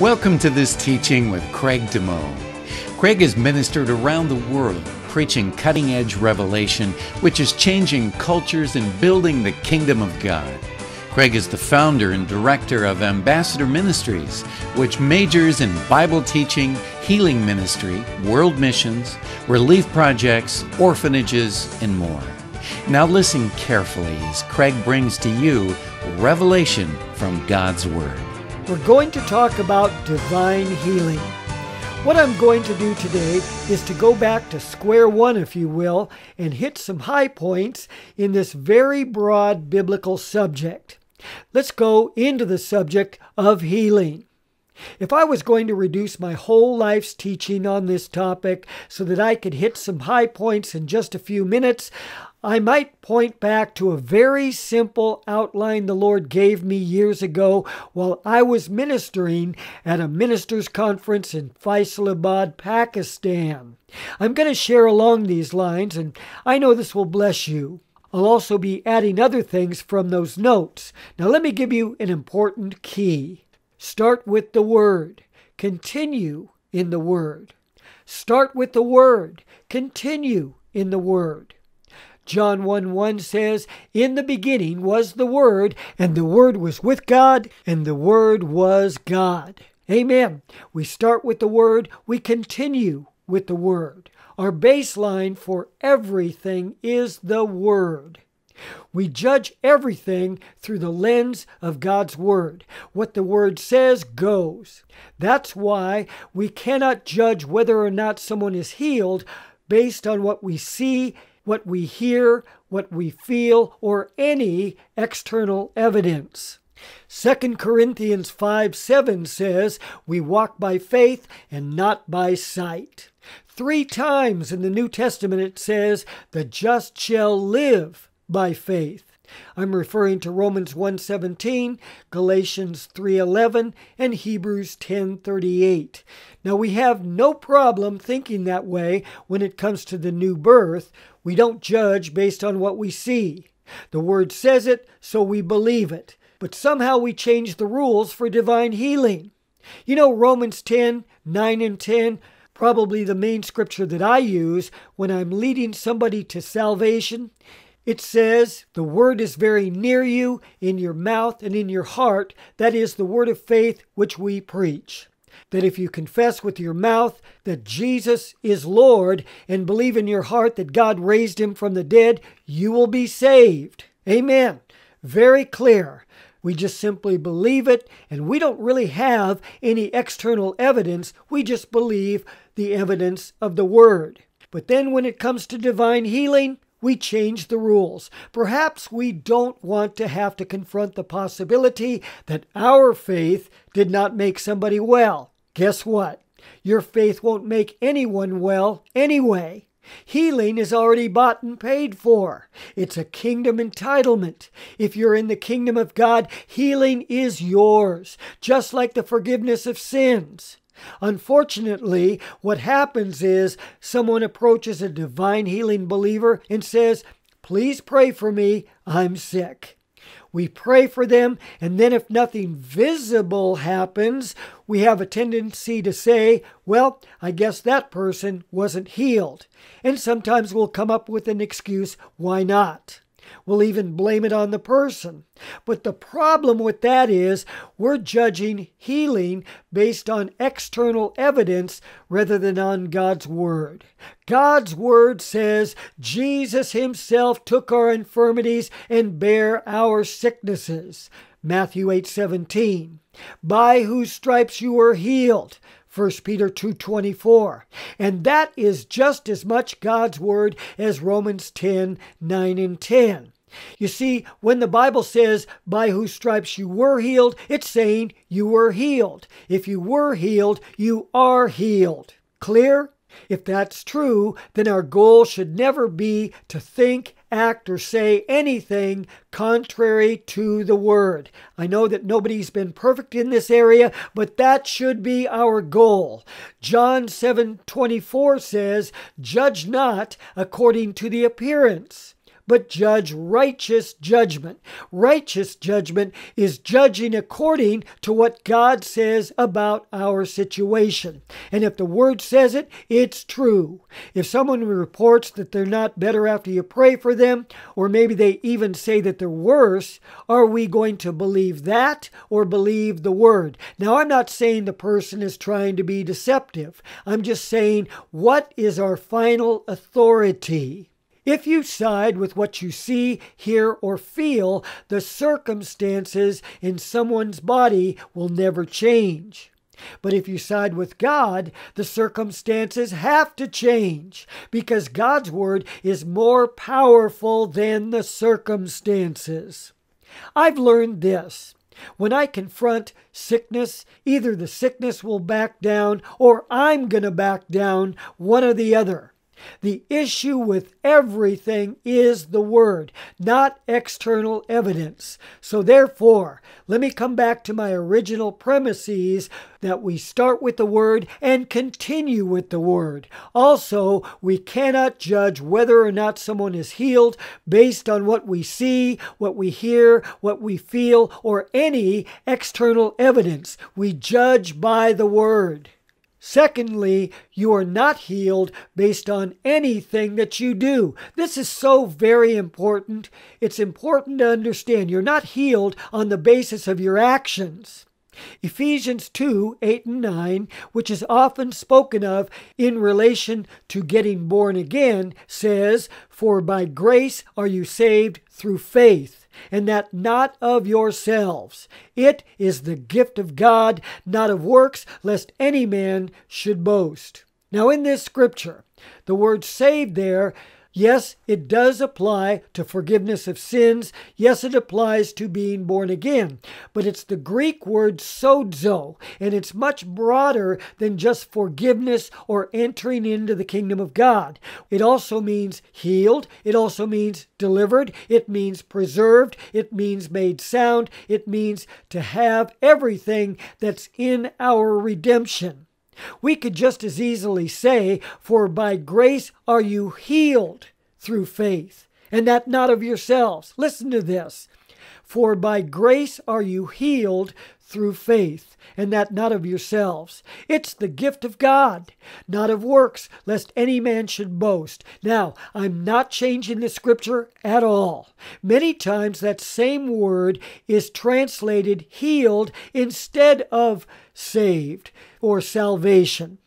Welcome to this teaching with Craig DeMo. Craig has ministered around the world, preaching cutting-edge revelation, which is changing cultures and building the kingdom of God. Craig is the founder and director of Ambassador Ministries, which majors in Bible teaching, healing ministry, world missions, relief projects, orphanages, and more. Now listen carefully as Craig brings to you revelation from God's Word. We're going to talk about divine healing. What I'm going to do today is to go back to square one, if you will, and hit some high points in this very broad biblical subject. Let's go into the subject of healing. If I was going to reduce my whole life's teaching on this topic so that I could hit some high points in just a few minutes, I might point back to a very simple outline the Lord gave me years ago while I was ministering at a ministers' conference in Faisalabad, Pakistan. I'm going to share along these lines, and I know this will bless you. I'll also be adding other things from those notes. Now let me give you an important key. Start with the Word. Continue in the Word. Start with the Word. Continue in the Word. John 1:1 says, "In the beginning was the Word, and the Word was with God, and the Word was God." Amen. We start with the Word. We continue with the Word. Our baseline for everything is the Word. We judge everything through the lens of God's Word. What the Word says goes. That's why we cannot judge whether or not someone is healed based on what we see, what we hear, what we feel, or any external evidence. 2 Corinthians 5:7 says, "We walk by faith and not by sight." 3 times in the New Testament it says, "The just shall live by faith." I'm referring to Romans 1:17, Galatians 3:11, and Hebrews 10:38. Now we have no problem thinking that way when it comes to the new birth. We don't judge based on what we see. The Word says it, so we believe it. But somehow we change the rules for divine healing. You know, Romans 10:9 and 10, probably the main scripture that I use when I'm leading somebody to salvation. It says, "The Word is very near you, in your mouth and in your heart. That is the Word of faith which we preach. That if you confess with your mouth that Jesus is Lord and believe in your heart that God raised Him from the dead, you will be saved." Amen. Very clear. We just simply believe it, and we don't really have any external evidence. We just believe the evidence of the Word. But then when it comes to divine healing, we change the rules. Perhaps we don't want to have to confront the possibility that our faith did not make somebody well. Guess what? Your faith won't make anyone well anyway. Healing is already bought and paid for. It's a kingdom entitlement. If you're in the kingdom of God, healing is yours, just like the forgiveness of sins. Unfortunately, what happens is someone approaches a divine healing believer and says, "Please pray for me, I'm sick." We pray for them, and then if nothing visible happens, we have a tendency to say, "Well, I guess that person wasn't healed." And sometimes we'll come up with an excuse, why not? We'll even blame it on the person. But the problem with that is we're judging healing based on external evidence rather than on God's Word. God's Word says Jesus Himself took our infirmities and bare our sicknesses. Matthew 8:17. "By whose stripes you were healed." 1 Peter 2:24. And that is just as much God's Word as Romans 10:9 and 10. You see, when the Bible says, "By whose stripes you were healed," it's saying you were healed. If you were healed, you are healed. Clear? If that's true, then our goal should never be to think, act, or say anything contrary to the Word. I know that nobody's been perfect in this area, but that should be our goal. John 7:24 says, "Judge not according to the appearance, but judge righteous judgment. Righteous judgment is judging according to what God says about our situation. And if the Word says it, it's true. If someone reports that they're not better after you pray for them, or maybe they even say that they're worse, are we going to believe that or believe the Word? Now, I'm not saying the person is trying to be deceptive. I'm just saying, what is our final authority? If you side with what you see, hear, or feel, the circumstances in someone's body will never change. But if you side with God, the circumstances have to change, because God's Word is more powerful than the circumstances. I've learned this. When I confront sickness, either the sickness will back down or I'm going to back down, one or the other. The issue with everything is the Word, not external evidence. So therefore, let me come back to my original premises that we start with the Word and continue with the Word. Also, we cannot judge whether or not someone is healed based on what we see, what we hear, what we feel, or any external evidence. We judge by the Word. Secondly, you are not healed based on anything that you do. This is so very important. It's important to understand you're not healed on the basis of your actions. Ephesians 2, 8 and 9, which is often spoken of in relation to getting born again, says, "For by grace are you saved through faith, and that not of yourselves. It is the gift of God, not of works, lest any man should boast." Now in this scripture, the word saved there, yes, it does apply to forgiveness of sins. Yes, it applies to being born again. But it's the Greek word sozo, and it's much broader than just forgiveness or entering into the kingdom of God. It also means healed. It also means delivered. It means preserved. It means made sound. It means to have everything that's in our redemption. We could just as easily say, "For by grace are you healed through faith, and that not of yourselves." Listen to this. "For by grace are you healed through faith, and that not of yourselves. It's the gift of God, not of works, lest any man should boast." Now, I'm not changing the scripture at all. Many times that same word is translated healed instead of saved or salvation.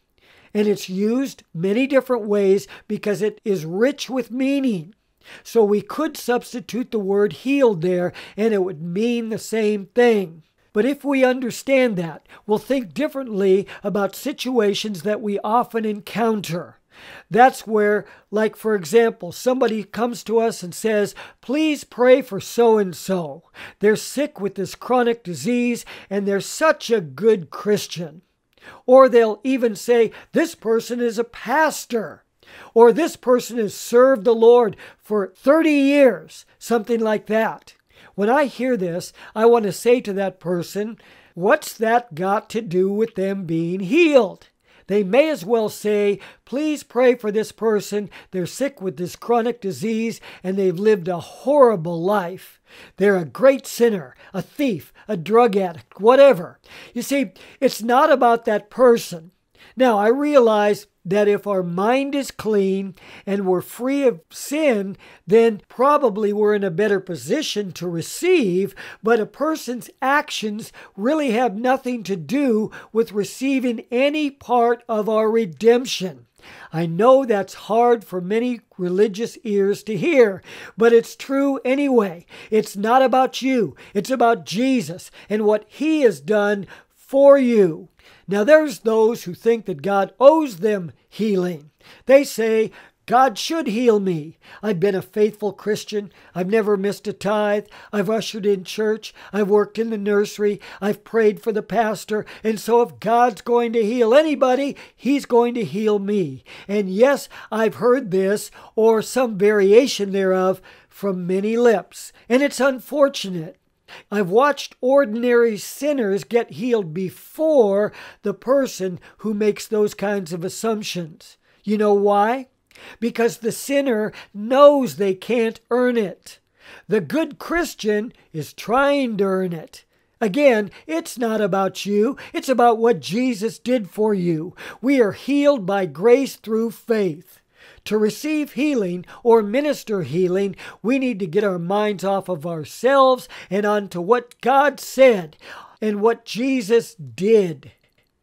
And it's used many different ways because it is rich with meaning. So we could substitute the word healed there and it would mean the same thing. But if we understand that, we'll think differently about situations that we often encounter. That's where, like for example, somebody comes to us and says, "Please pray for so-and-so. They're sick with this chronic disease and they're such a good Christian." Or they'll even say, "This person is a pastor," or "This person has served the Lord for 30 years, something like that. When I hear this, I want to say to that person, "What's that got to do with them being healed?" They may as well say, "Please pray for this person. They're sick with this chronic disease and they've lived a horrible life. They're a great sinner, a thief, a drug addict," whatever. You see, it's not about that person. Now, I realize that if our mind is clean and we're free of sin, then probably we're in a better position to receive, but a person's actions really have nothing to do with receiving any part of our redemption. I know that's hard for many religious ears to hear, but it's true anyway. It's not about you. It's about Jesus and what He has done for you. Now, there's those who think that God owes them healing. They say, "God should heal me. I've been a faithful Christian. I've never missed a tithe. I've ushered in church. I've worked in the nursery. I've prayed for the pastor. And so if God's going to heal anybody, He's going to heal me." And yes, I've heard this or some variation thereof from many lips. And it's unfortunate. I've watched ordinary sinners get healed before the person who makes those kinds of assumptions. You know why? because the sinner knows they can't earn it. The good Christian is trying to earn it. Again, it's not about you. It's about what Jesus did for you. We are healed by grace through faith. To receive healing or minister healing, we need to get our minds off of ourselves and onto what God said and what Jesus did.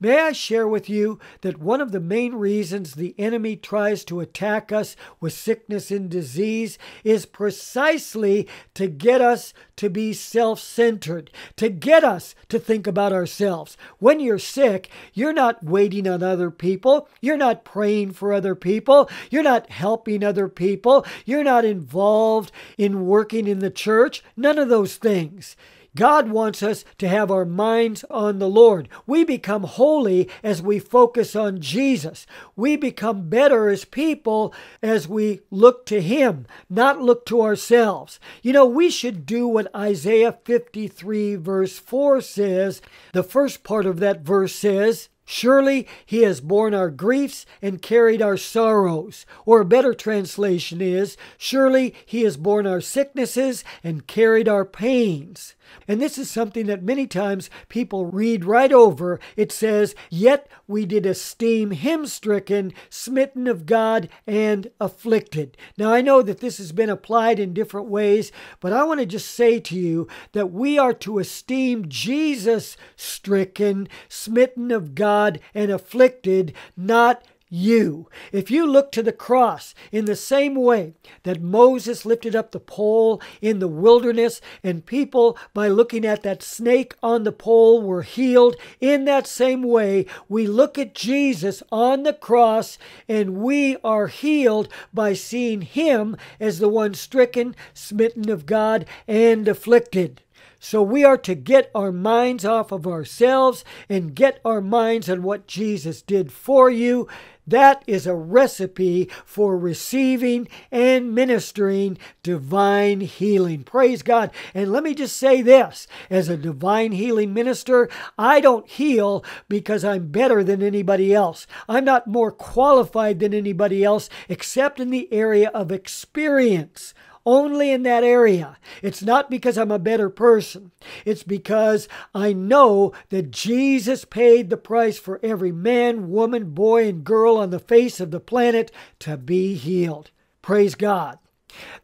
May I share with you that one of the main reasons the enemy tries to attack us with sickness and disease is precisely to get us to be self-centered, to get us to think about ourselves. When you're sick, you're not waiting on other people. You're not praying for other people. You're not helping other people. You're not involved in working in the church. None of those things. God wants us to have our minds on the Lord. We become holy as we focus on Jesus. We become better as people as we look to Him, not look to ourselves. You know, we should do what Isaiah 53 verse 4 says. The first part of that verse says, "Surely He has borne our griefs and carried our sorrows." Or a better translation is, "Surely He has borne our sicknesses and carried our pains." And this is something that many times people read right over. It says, "Yet we did esteem Him stricken, smitten of God, and afflicted." Now, I know that this has been applied in different ways, but I want to just say to you that we are to esteem Jesus stricken, smitten of God, and afflicted, not you. If you look to the cross in the same way that Moses lifted up the pole in the wilderness and people by looking at that snake on the pole were healed, in that same way we look at Jesus on the cross and we are healed by seeing Him as the one stricken, smitten of God, and afflicted. So we are to get our minds off of ourselves and get our minds on what Jesus did for you. That is a recipe for receiving and ministering divine healing. Praise God. And let me just say this. As a divine healing minister, I don't heal because I'm better than anybody else. I'm not more qualified than anybody else, except in the area of experience. Only in that area. It's not because I'm a better person. It's because I know that Jesus paid the price for every man, woman, boy, and girl on the face of the planet to be healed. Praise God.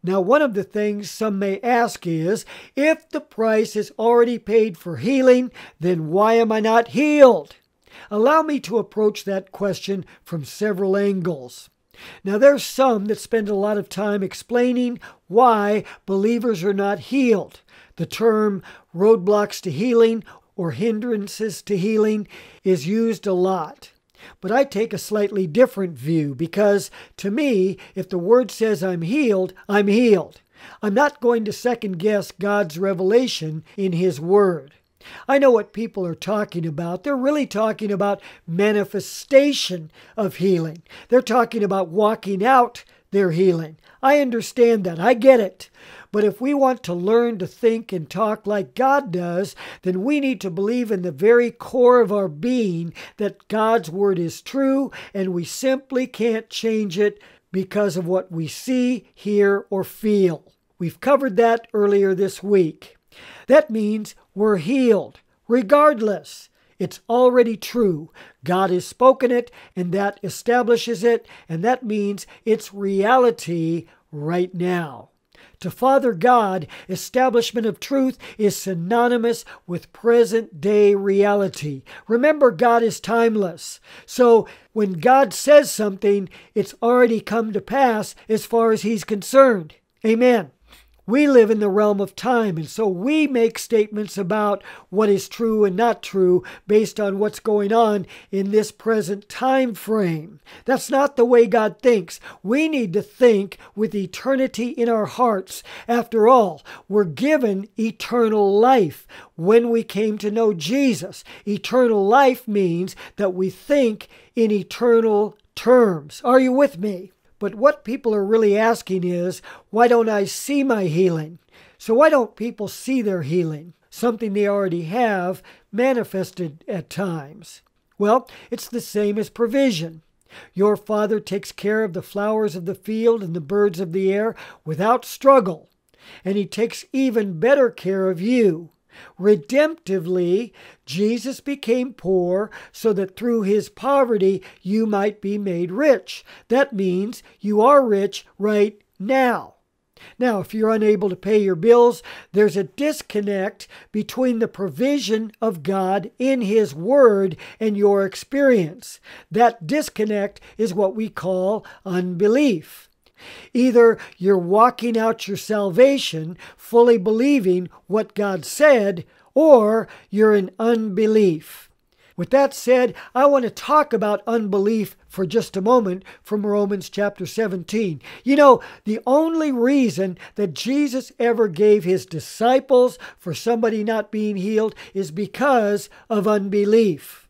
Now, one of the things some may ask is, if the price is already paid for healing, then why am I not healed? Allow me to approach that question from several angles. Now, there's some that spend a lot of time explaining why believers are not healed. The term roadblocks to healing or hindrances to healing is used a lot. But I take a slightly different view because, to me, if the Word says I'm healed, I'm healed. I'm not going to second-guess God's revelation in His Word. I know what people are talking about. They're really talking about manifestation of healing. They're talking about walking out their healing. I understand that. I get it. But if we want to learn to think and talk like God does, then we need to believe in the very core of our being that God's Word is true, and we simply can't change it because of what we see, hear, or feel. We've covered that earlier this week. That means we're healed, regardless. It's already true. God has spoken it, and that establishes it, and that means it's reality right now. To Father God, establishment of truth is synonymous with present-day reality. Remember, God is timeless. So when God says something, it's already come to pass as far as He's concerned. Amen. We live in the realm of time, and so we make statements about what is true and not true based on what's going on in this present time frame. That's not the way God thinks. We need to think with eternity in our hearts. After all, we're given eternal life when we came to know Jesus. Eternal life means that we think in eternal terms. Are you with me? But what people are really asking is, why don't I see my healing? So why don't people see their healing? Something they already have manifested at times. Well, it's the same as provision. Your Father takes care of the flowers of the field and the birds of the air without struggle, and He takes even better care of you. Redemptively, Jesus became poor so that through His poverty you might be made rich. That means you are rich right now. Now, if you're unable to pay your bills, there's a disconnect between the provision of God in His Word and your experience. That disconnect is what we call unbelief. Either you're walking out your salvation, fully believing what God said, or you're in unbelief. With that said, I want to talk about unbelief for just a moment from Romans chapter 17. You know, the only reason that Jesus ever gave His disciples for somebody not being healed is because of unbelief.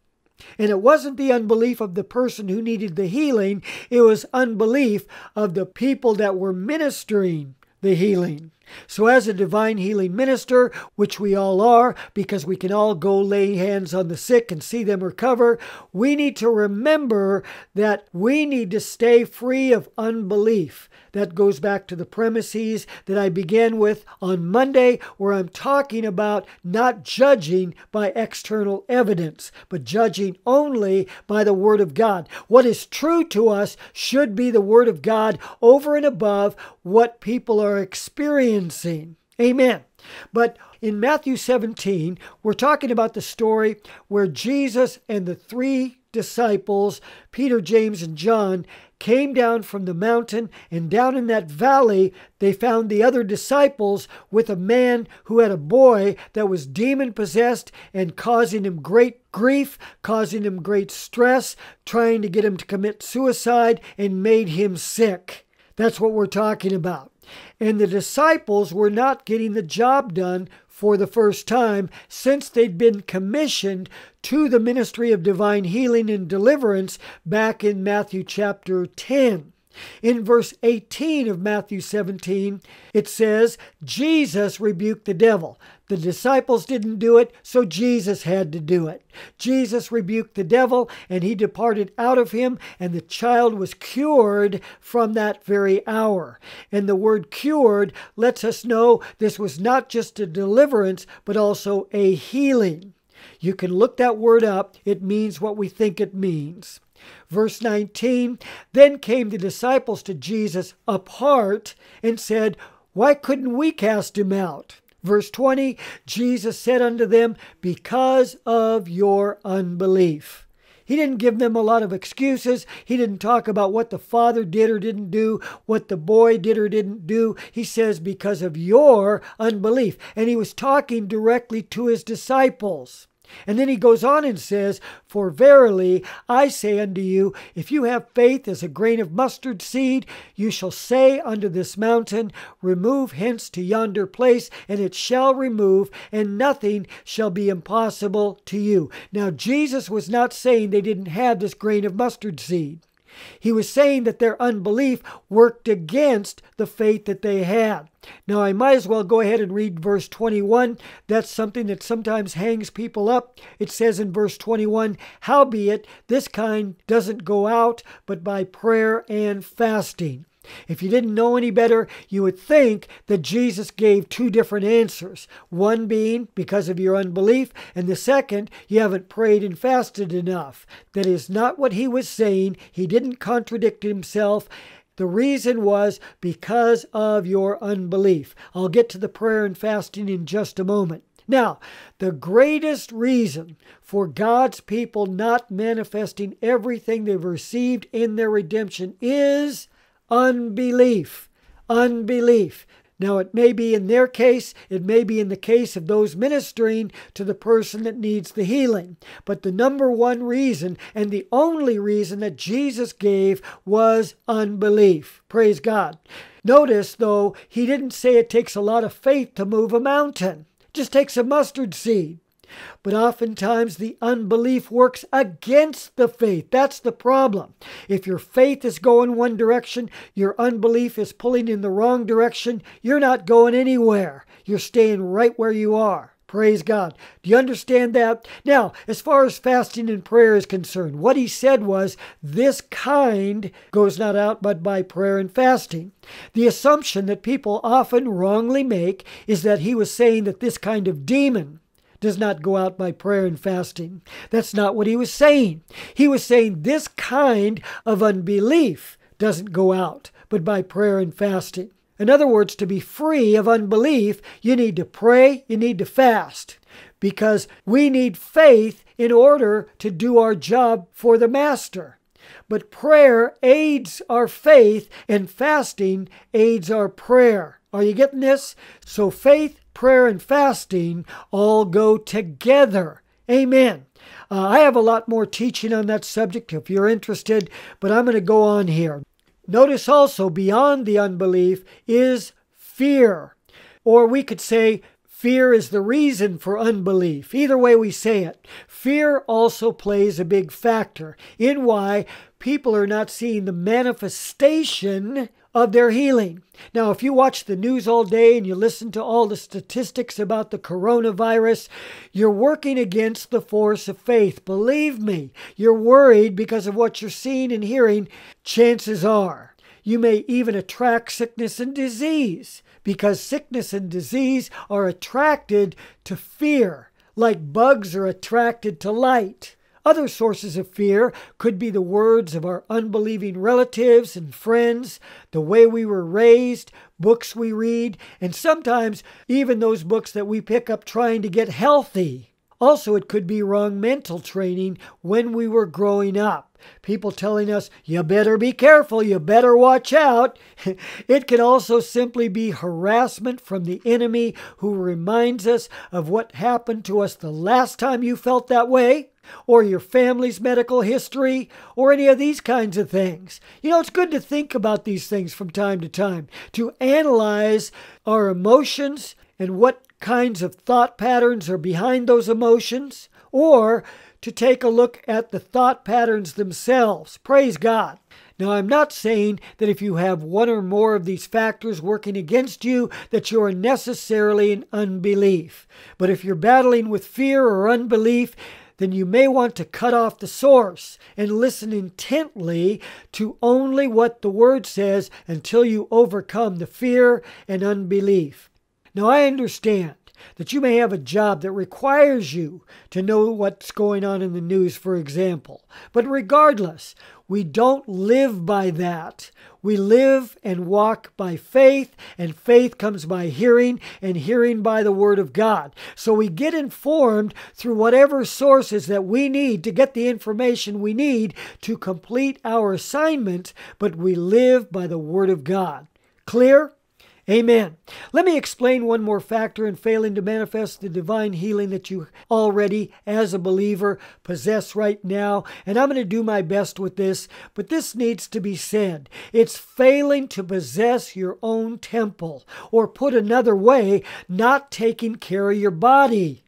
And it wasn't the unbelief of the person who needed the healing. It was unbelief of the people that were ministering the healing. So as a divine healing minister, which we all are, because we can all go lay hands on the sick and see them recover, we need to remember that we need to stay free of unbelief. That goes back to the premises that I began with on Monday, where I'm talking about not judging by external evidence, but judging only by the Word of God. What is true to us should be the Word of God over and above what people are experiencing. Amen. But in Matthew 17, we're talking about the story where Jesus and the three disciples, Peter, James, and John, came down from the mountain, and down in that valley, they found the other disciples with a man who had a boy that was demon-possessed and causing him great grief, causing him great stress, trying to get him to commit suicide, and made him sick. That's what we're talking about. And the disciples were not getting the job done for the first time since they'd been commissioned to the ministry of divine healing and deliverance back in Matthew chapter 10. In verse 18 of Matthew 17, it says, Jesus rebuked the devil. The disciples didn't do it, so Jesus had to do it. Jesus rebuked the devil, and he departed out of him, and the child was cured from that very hour. And the word cured lets us know this was not just a deliverance, but also a healing. You can look that word up. It means what we think it means. Verse 19, then came the disciples to Jesus apart and said, why couldn't we cast him out? Verse 20, Jesus said unto them, because of your unbelief. He didn't give them a lot of excuses. He didn't talk about what the father did or didn't do, what the boy did or didn't do. He says, because of your unbelief. And he was talking directly to his disciples. And then he goes on and says, for verily I say unto you, if you have faith as a grain of mustard seed, you shall say unto this mountain, remove hence to yonder place, and it shall remove, and nothing shall be impossible to you. Now Jesus was not saying they didn't have this grain of mustard seed. He was saying that their unbelief worked against the faith that they had. Now, I might as well go ahead and read verse 21. That's something that sometimes hangs people up. It says in verse 21, howbeit, this kind doesn't go out, but by prayer and fasting. If you didn't know any better, you would think that Jesus gave two different answers. One being, because of your unbelief, and the second, you haven't prayed and fasted enough. That is not what he was saying. He didn't contradict himself. The reason was because of your unbelief. I'll get to the prayer and fasting in just a moment. Now, the greatest reason for God's people not manifesting everything they've received in their redemption is unbelief. Unbelief. Now, it may be in their case, it may be in the case of those ministering to the person that needs the healing. But the number one reason and the only reason that Jesus gave was unbelief. Praise God. Notice, though, he didn't say it takes a lot of faith to move a mountain. It just takes a mustard seed. But oftentimes the unbelief works against the faith. That's the problem. If your faith is going one direction, your unbelief is pulling in the wrong direction, you're not going anywhere. You're staying right where you are. Praise God. Do you understand that? Now, as far as fasting and prayer is concerned, what he said was, this kind goes not out but by prayer and fasting. The assumption that people often wrongly make is that he was saying that this kind of demon does not go out by prayer and fasting. That's not what he was saying. He was saying this kind of unbelief doesn't go out but by prayer and fasting. In other words, to be free of unbelief, you need to pray, you need to fast, because we need faith in order to do our job for the Master. But prayer aids our faith, and fasting aids our prayer. Are you getting this? So faith, prayer, and fasting all go together. Amen. I have a lot more teaching on that subject if you're interested, but I'm going to go on here. Notice also, beyond the unbelief is fear. Or we could say fear is the reason for unbelief. Either way we say it. Fear also plays a big factor in why people are not seeing the manifestation of their healing. Now, if you watch the news all day and you listen to all the statistics about the coronavirus, you're working against the force of faith. Believe me, you're worried because of what you're seeing and hearing. Chances are you may even attract sickness and disease, because sickness and disease are attracted to fear, like bugs are attracted to light. Other sources of fear could be the words of our unbelieving relatives and friends, the way we were raised, books we read, and sometimes even those books that we pick up trying to get healthy. Also, it could be wrong mental training when we were growing up. People telling us, you better be careful, you better watch out. It can also simply be harassment from the enemy who reminds us of what happened to us the last time you felt that way, or your family's medical history, or any of these kinds of things. You know, it's good to think about these things from time to time, to analyze our emotions and what kinds of thought patterns are behind those emotions, or to take a look at the thought patterns themselves. Praise God. Now, I'm not saying that if you have one or more of these factors working against you, that you are necessarily in unbelief. But if you're battling with fear or unbelief, then you may want to cut off the source and listen intently to only what the Word says until you overcome the fear and unbelief. Now, I understand that you may have a job that requires you to know what's going on in the news, for example. But regardless, we don't live by that. We live and walk by faith, and faith comes by hearing, and hearing by the Word of God. So we get informed through whatever sources that we need to get the information we need to complete our assignment, but we live by the Word of God. Clear? Amen. Let me explain one more factor in failing to manifest the divine healing that you already, as a believer, possess right now. And I'm going to do my best with this, but this needs to be said. It's failing to possess your own temple, or put another way, not taking care of your body.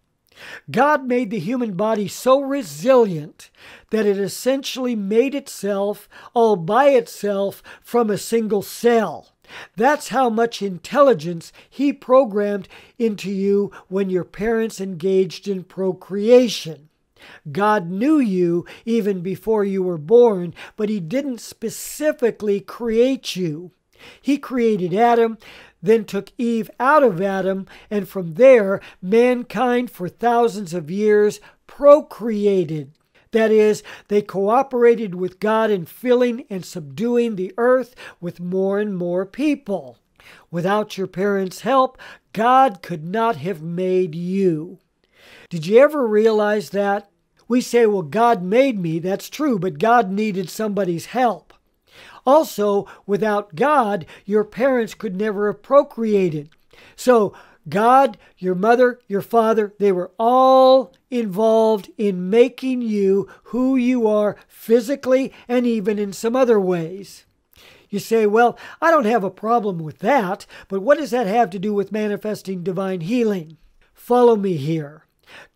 God made the human body so resilient that it essentially made itself all by itself from a single cell. That's how much intelligence He programmed into you when your parents engaged in procreation. God knew you even before you were born, but He didn't specifically create you. He created Adam, then took Eve out of Adam, and from there, mankind for thousands of years procreated. That is, they cooperated with God in filling and subduing the earth with more and more people. Without your parents' help, God could not have made you. Did you ever realize that? We say, well, God made me. That's true, but God needed somebody's help. Also, without God, your parents could never have procreated. So, God, your mother, your father, they were all involved in making you who you are physically and even in some other ways. You say, well, I don't have a problem with that, but what does that have to do with manifesting divine healing? Follow me here.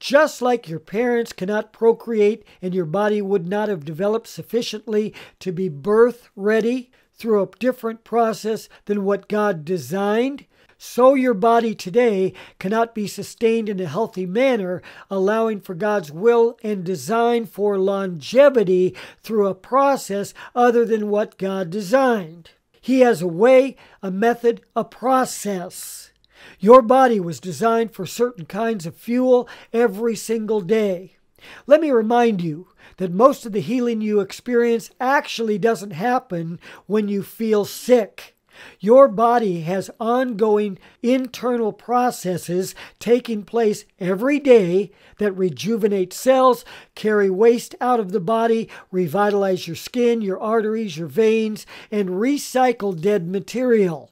Just like your parents cannot procreate and your body would not have developed sufficiently to be birth ready through a different process than what God designed, So your body today cannot be sustained in a healthy manner, allowing for God's will and design for longevity through a process other than what God designed. He has a way, a method, a process. Your body was designed for certain kinds of fuel every single day. Let me remind you that most of the healing you experience actually doesn't happen when you feel sick. Your body has ongoing internal processes taking place every day that rejuvenate cells, carry waste out of the body, revitalize your skin, your arteries, your veins, and recycle dead material.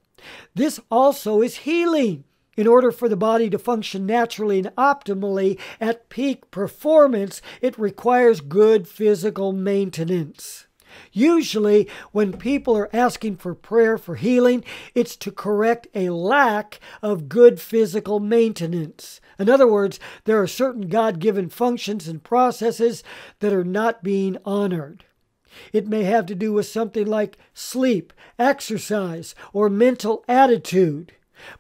This also is healing. In order for the body to function naturally and optimally at peak performance, it requires good physical maintenance. Usually, when people are asking for prayer for healing, it's to correct a lack of good physical maintenance. In other words, there are certain God-given functions and processes that are not being honored. It may have to do with something like sleep, exercise, or mental attitude.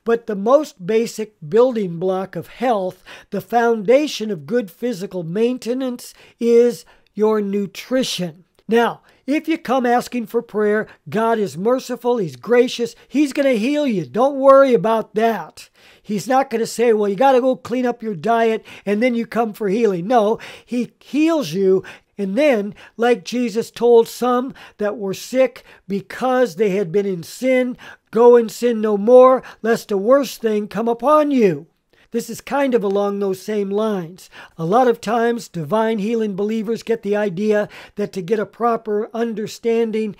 But the most basic building block of health, the foundation of good physical maintenance, is your nutrition. Now, if you come asking for prayer, God is merciful, He's gracious, He's going to heal you. Don't worry about that. He's not going to say, well, you got to go clean up your diet and then you come for healing. No, He heals you. And then, like Jesus told some that were sick because they had been in sin, go and sin no more, lest a worse thing come upon you. This is kind of along those same lines. A lot of times, divine healing believers get the idea that to get a proper understanding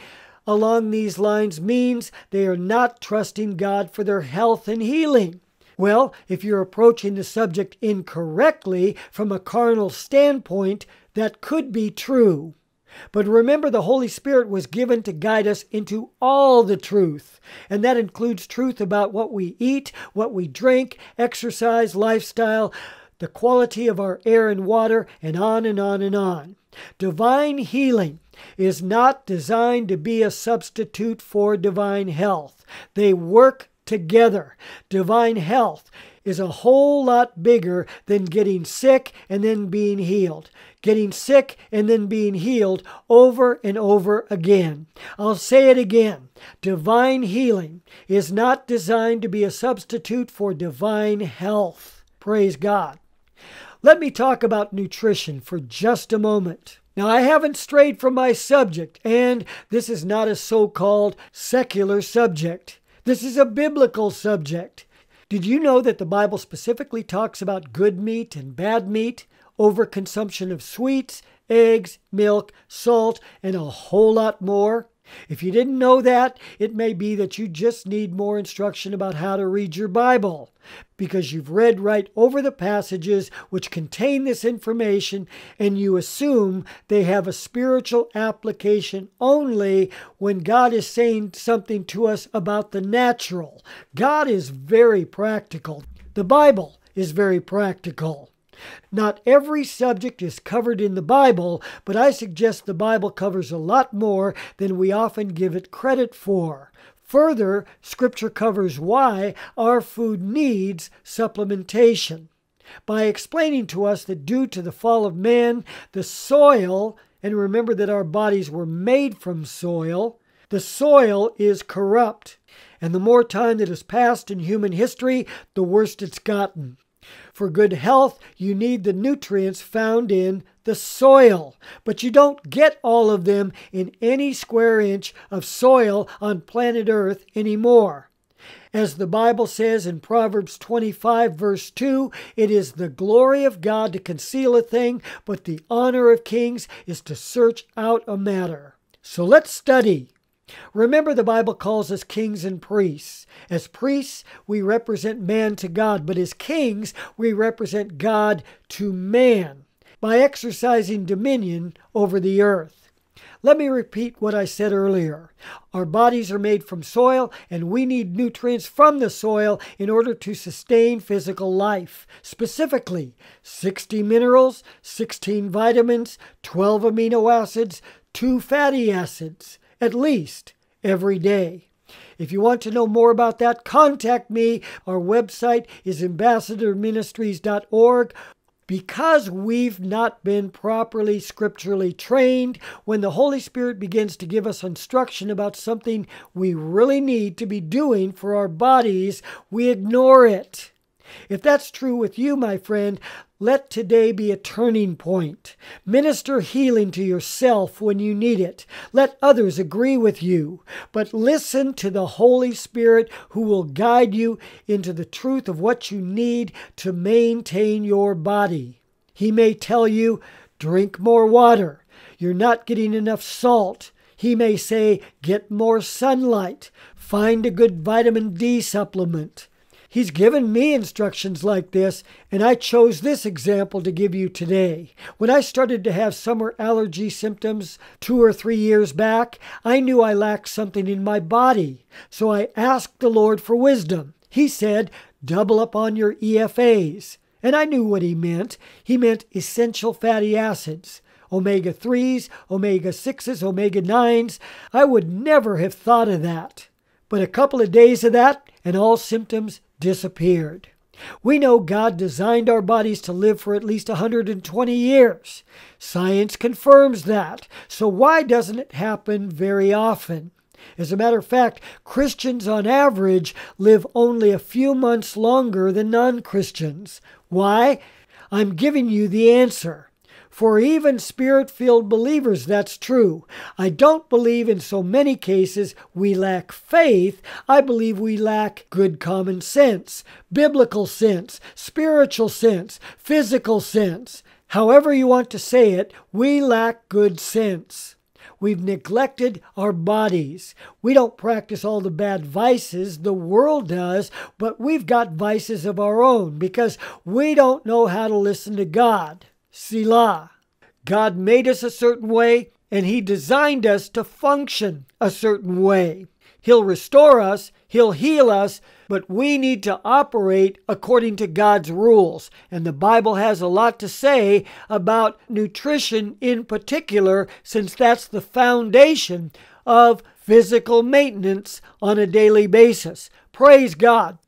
along these lines means they are not trusting God for their health and healing. Well, if you're approaching the subject incorrectly from a carnal standpoint, that could be true. But remember, the Holy Spirit was given to guide us into all the truth. And that includes truth about what we eat, what we drink, exercise, lifestyle, the quality of our air and water, and on and on and on. Divine healing is not designed to be a substitute for divine health. They work together. Divine health is a whole lot bigger than getting sick and then being healed. Getting sick and then being healed over and over again. I'll say it again. Divine healing is not designed to be a substitute for divine health. Praise God. Let me talk about nutrition for just a moment. Now, I haven't strayed from my subject, and this is not a so-called secular subject. This is a biblical subject. Did you know that the Bible specifically talks about good meat and bad meat, overconsumption of sweets, eggs, milk, salt, and a whole lot more? If you didn't know that, it may be that you just need more instruction about how to read your Bible, because you've read right over the passages which contain this information, and you assume they have a spiritual application only when God is saying something to us about the natural. God is very practical. The Bible is very practical. Not every subject is covered in the Bible, but I suggest the Bible covers a lot more than we often give it credit for. Further, Scripture covers why our food needs supplementation by explaining to us that due to the fall of man, the soil, and remember that our bodies were made from soil, the soil is corrupt. And the more time that has passed in human history, the worse it's gotten. For good health, you need the nutrients found in the soil, but you don't get all of them in any square inch of soil on planet Earth anymore. As the Bible says in Proverbs 25 verse 2, it is the glory of God to conceal a thing, but the honor of kings is to search out a matter. So let's study. Remember, the Bible calls us kings and priests. As priests, we represent man to God, but as kings, we represent God to man by exercising dominion over the earth. Let me repeat what I said earlier. Our bodies are made from soil, and we need nutrients from the soil in order to sustain physical life. Specifically, 60 minerals, 16 vitamins, 12 amino acids, 2 fatty acids, at least every day. If you want to know more about that, contact me. Our website is ambassadorministries.org. Because we've not been properly scripturally trained, when the Holy Spirit begins to give us instruction about something we really need to be doing for our bodies, we ignore it. If that's true with you, my friend, let today be a turning point. Minister healing to yourself when you need it. Let others agree with you. But listen to the Holy Spirit, who will guide you into the truth of what you need to maintain your body. He may tell you, drink more water. You're not getting enough salt. He may say, get more sunlight. Find a good vitamin D supplement. He's given me instructions like this, and I chose this example to give you today. When I started to have summer allergy symptoms 2 or 3 years back, I knew I lacked something in my body, so I asked the Lord for wisdom. He said, double up on your EFAs. And I knew what he meant. He meant essential fatty acids. Omega-3s, omega-6s, omega-9s. I would never have thought of that. But a couple of days of that, and all symptoms disappeared. We know God designed our bodies to live for at least 120 years. Science confirms that. So why doesn't it happen very often? As a matter of fact, Christians on average live only a few months longer than non-Christians. Why? I'm giving you the answer. For even Spirit-filled believers, that's true. I don't believe in so many cases we lack faith. I believe we lack good common sense, biblical sense, spiritual sense, physical sense. However you want to say it, we lack good sense. We've neglected our bodies. We don't practice all the bad vices the world does, but we've got vices of our own because we don't know how to listen to God. Selah. God made us a certain way, and He designed us to function a certain way. He'll restore us, He'll heal us, but we need to operate according to God's rules. And the Bible has a lot to say about nutrition in particular, since that's the foundation of physical maintenance on a daily basis. Praise God.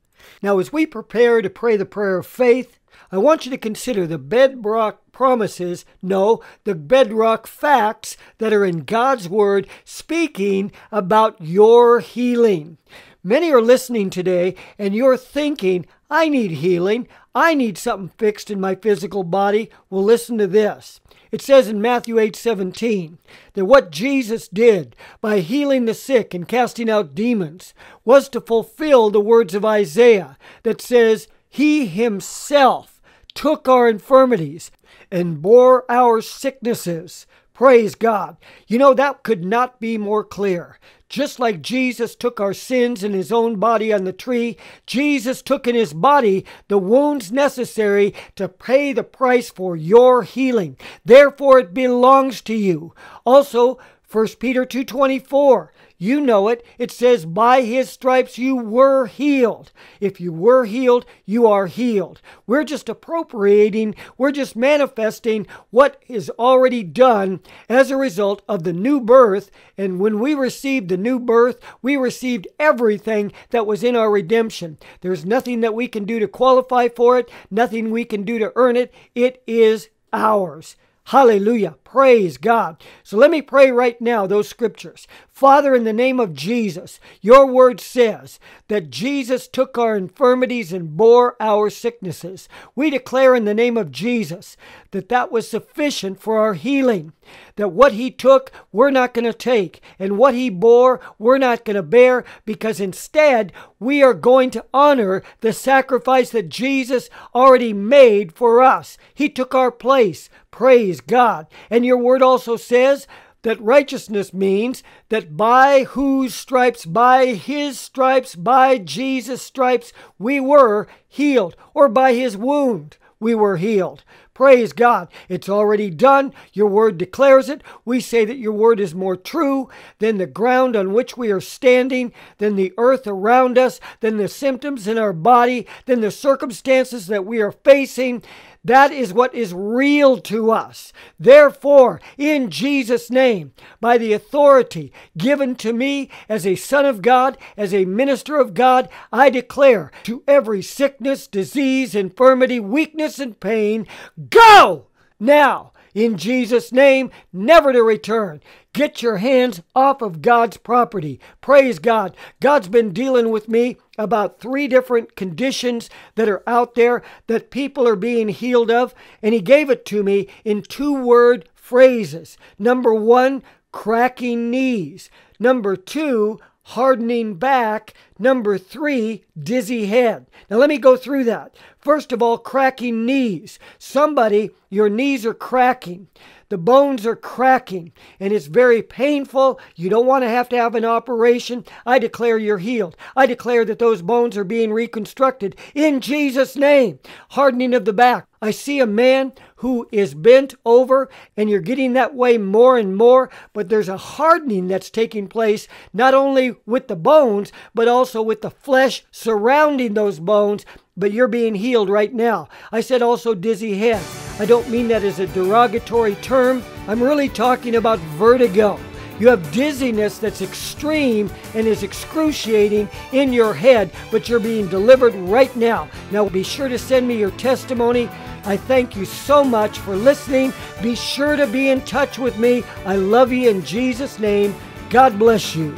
Now, as we prepare to pray the prayer of faith, I want you to consider the bedrock promises, no, the bedrock facts that are in God's Word speaking about your healing. Many are listening today and you're thinking, I need healing. I need something fixed in my physical body. Well, listen to this. It says in Matthew 8:17 that what Jesus did by healing the sick and casting out demons was to fulfill the words of Isaiah that says, He Himself took our infirmities and bore our sicknesses. Praise God. You know, that could not be more clear. Just like Jesus took our sins in His own body on the tree, Jesus took in His body the wounds necessary to pay the price for your healing. Therefore, it belongs to you. Also, 1 Peter 2:24, you know it. It says, by His stripes you were healed. If you were healed, you are healed. We're just appropriating, we're just manifesting what is already done as a result of the new birth. And when we received the new birth, we received everything that was in our redemption. There's nothing that we can do to qualify for it, nothing we can do to earn it. It is ours. Hallelujah. Praise God. So let me pray right now those scriptures. Father, in the name of Jesus, your word says that Jesus took our infirmities and bore our sicknesses. We declare in the name of Jesus that that was sufficient for our healing, that what He took, we're not going to take, and what He bore, we're not going to bear, because instead, we are going to honor the sacrifice that Jesus already made for us. He took our place. Praise God. And your word also says that righteousness means that by whose stripes, by His stripes, by Jesus' stripes, we were healed, or by His wound, we were healed. Praise God. It's already done. Your word declares it. We say that your word is more true than the ground on which we are standing, than the earth around us, than the symptoms in our body, than the circumstances that we are facing. That is what is real to us. Therefore, in Jesus' name, by the authority given to me as a son of God, as a minister of God, I declare to every sickness, disease, infirmity, weakness, and pain, go now in Jesus' name, never to return. Get your hands off of God's property. Praise God. God's been dealing with me about 3 different conditions that are out there that people are being healed of, and he gave it to me in 2-word phrases. Number 1, cracking knees. Number 2, hardening back. Number 3, dizzy head. Now let me go through that. First of all, cracking knees. Somebody, your knees are cracking. The bones are cracking, and it's very painful. You don't want to have an operation. I declare you're healed. I declare that those bones are being reconstructed in Jesus' name. Hardening of the back. I see a man who is bent over, and you're getting that way more and more, but there's a hardening that's taking place, not only with the bones, but also with the flesh surrounding those bones, but you're being healed right now. I said also dizzy head. I don't mean that as a derogatory term. I'm really talking about vertigo. You have dizziness that's extreme and is excruciating in your head, but you're being delivered right now. Now be sure to send me your testimony. I thank you so much for listening. Be sure to be in touch with me. I love you in Jesus' name. God bless you.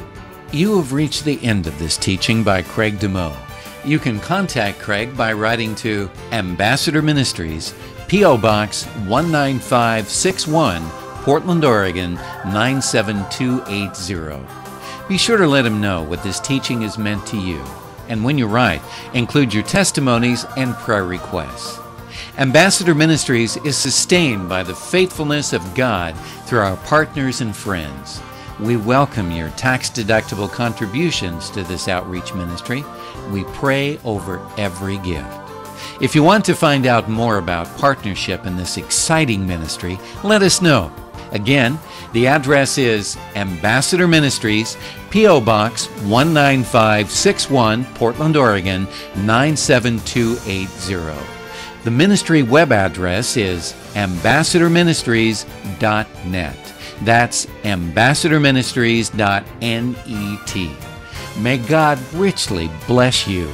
You have reached the end of this teaching by Craig DeMo. You can contact Craig by writing to Ambassador Ministries, P.O. Box 19561, Portland, Oregon 97280. Be sure to let him know what this teaching is meant to you. And when you write, include your testimonies and prayer requests. Ambassador Ministries is sustained by the faithfulness of God through our partners and friends. We welcome your tax-deductible contributions to this outreach ministry. We pray over every gift. If you want to find out more about partnership in this exciting ministry, let us know. Again, the address is Ambassador Ministries, P.O. Box 19561, Portland, Oregon 97280. The ministry web address is ambassadorministries.net. That's ambassadorministries.net. May God richly bless you.